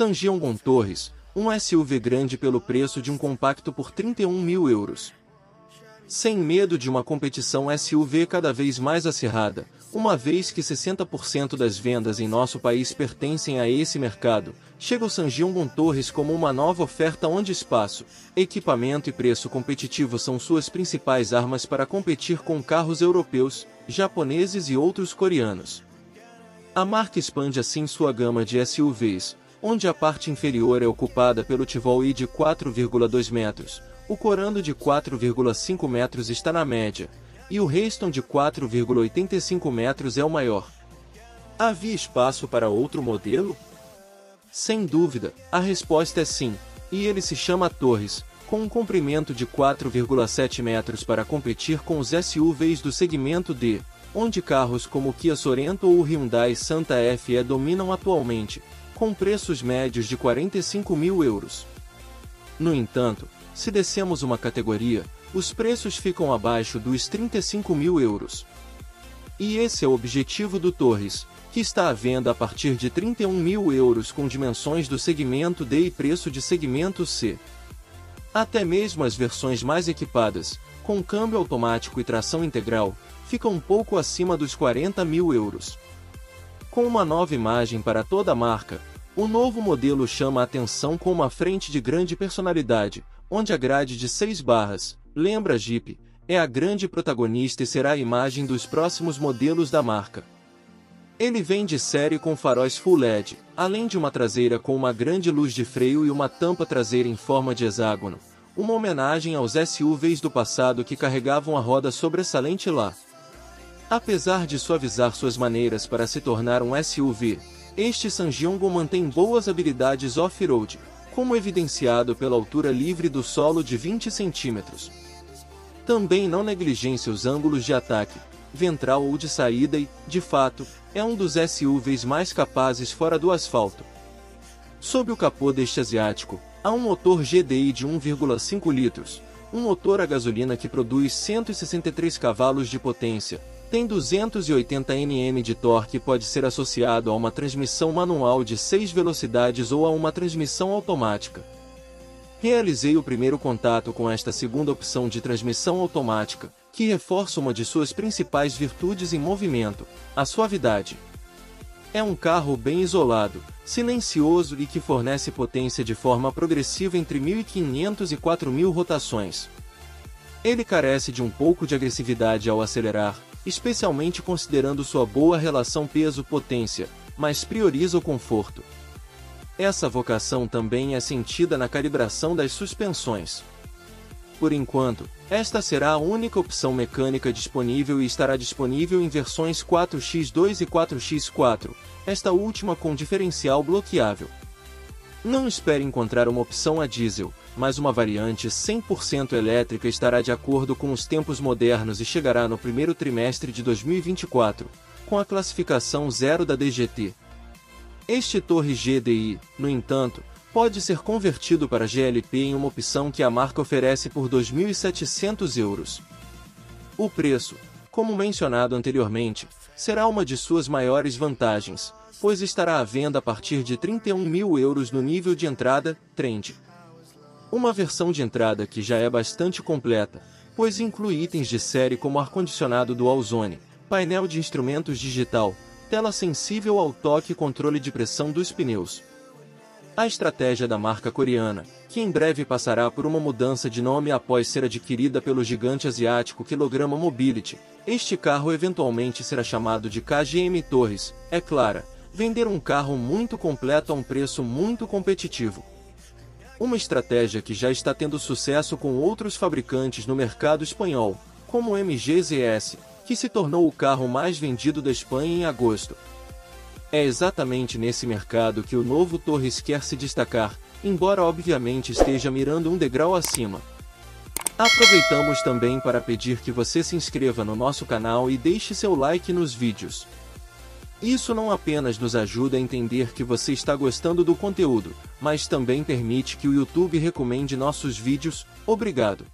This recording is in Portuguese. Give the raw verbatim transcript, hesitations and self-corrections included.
Ssangyong Torres, um S U V grande pelo preço de um compacto por trinta e um mil euros. Sem medo de uma competição S U V cada vez mais acirrada, uma vez que sessenta por cento das vendas em nosso país pertencem a esse mercado, chega o Ssangyong Torres como uma nova oferta onde espaço, equipamento e preço competitivo são suas principais armas para competir com carros europeus, japoneses e outros coreanos. A marca expande assim sua gama de S U Vs, onde a parte inferior é ocupada pelo Tivoli de quatro vírgula dois metros, o Corando de quatro vírgula cinco metros está na média, e o Rexton de quatro vírgula oitenta e cinco metros é o maior. Havia espaço para outro modelo? Sem dúvida, a resposta é sim, e ele se chama Torres, com um comprimento de quatro vírgula sete metros para competir com os S U Vs do segmento D, onde carros como o Kia Sorento ou o Hyundai Santa Fe dominam atualmente, com preços médios de quarenta e cinco mil euros. No entanto, se descemos uma categoria, os preços ficam abaixo dos trinta e cinco mil euros. E esse é o objetivo do Torres, que está à venda a partir de trinta e um mil euros com dimensões do segmento D e preço de segmento C. Até mesmo as versões mais equipadas, com câmbio automático e tração integral, ficam um pouco acima dos quarenta mil euros. Com uma nova imagem para toda a marca, o novo modelo chama a atenção com uma frente de grande personalidade, onde a grade de seis barras, lembra Jeep, é a grande protagonista e será a imagem dos próximos modelos da marca. Ele vem de série com faróis full L E D, além de uma traseira com uma grande luz de freio e uma tampa traseira em forma de hexágono, uma homenagem aos S U Vs do passado que carregavam a roda sobressalente lá. Apesar de suavizar suas maneiras para se tornar um S U V, este Ssangyong mantém boas habilidades off-road, como evidenciado pela altura livre do solo de vinte centímetros. Também não negligencia os ângulos de ataque, ventral ou de saída e, de fato, é um dos S U Vs mais capazes fora do asfalto. Sob o capô deste asiático, há um motor G D I de um vírgula cinco litros, um motor a gasolina que produz cento e sessenta e três cavalos de potência, tem duzentos e oitenta newton-metros de torque e pode ser associado a uma transmissão manual de seis velocidades ou a uma transmissão automática. Realizei o primeiro contato com esta segunda opção de transmissão automática, que reforça uma de suas principais virtudes em movimento, a suavidade. É um carro bem isolado, silencioso e que fornece potência de forma progressiva entre mil e quinhentas e quatro mil rotações. Ele carece de um pouco de agressividade ao acelerar, especialmente considerando sua boa relação peso-potência, mas prioriza o conforto. Essa vocação também é sentida na calibração das suspensões. Por enquanto, esta será a única opção mecânica disponível e estará disponível em versões quatro por dois e quatro por quatro, esta última com diferencial bloqueável. Não espere encontrar uma opção a diesel, mas uma variante cem por cento elétrica estará de acordo com os tempos modernos e chegará no primeiro trimestre de dois mil e vinte e quatro, com a classificação zero da D G T. Este Torres G D I, no entanto, pode ser convertido para G L P em uma opção que a marca oferece por dois mil e setecentos euros. O preço, como mencionado anteriormente, será uma de suas maiores vantagens, pois estará à venda a partir de trinta e um mil euros no nível de entrada, Trend. Uma versão de entrada que já é bastante completa, pois inclui itens de série como ar-condicionado dual zone, painel de instrumentos digital, tela sensível ao toque e controle de pressão dos pneus. A estratégia da marca coreana, que em breve passará por uma mudança de nome após ser adquirida pelo gigante asiático Kilogram Mobility, este carro eventualmente será chamado de K G M Torres, é clara, vender um carro muito completo a um preço muito competitivo. Uma estratégia que já está tendo sucesso com outros fabricantes no mercado espanhol, como o M G Z S, que se tornou o carro mais vendido da Espanha em agosto. É exatamente nesse mercado que o novo Torres quer se destacar, embora obviamente esteja mirando um degrau acima. Aproveitamos também para pedir que você se inscreva no nosso canal e deixe seu like nos vídeos. Isso não apenas nos ajuda a entender que você está gostando do conteúdo, mas também permite que o YouTube recomende nossos vídeos. Obrigado!